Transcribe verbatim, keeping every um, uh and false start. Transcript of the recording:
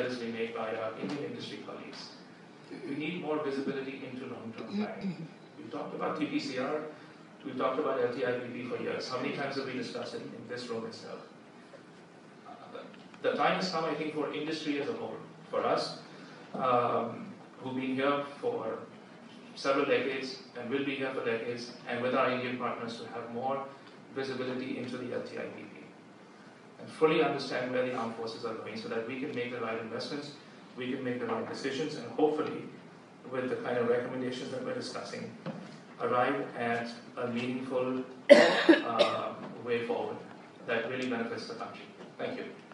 that is being made by our Indian industry colleagues. We need more visibility into long-term planning. We've talked about T P C R, we've talked about L T I P P for years. How many times have we discussed it in this room itself? Uh, the time has come, I think, for industry as a whole. For us, um, who've been here for several decades and will be here for decades, and with our Indian partners, to have more visibility into the L T I P P. And fully understand where the armed forces are going so that we can make the right investments, we can make the right decisions, and hopefully, with the kind of recommendations that we're discussing, arrive at a meaningful uh, way forward that really benefits the country. Thank you.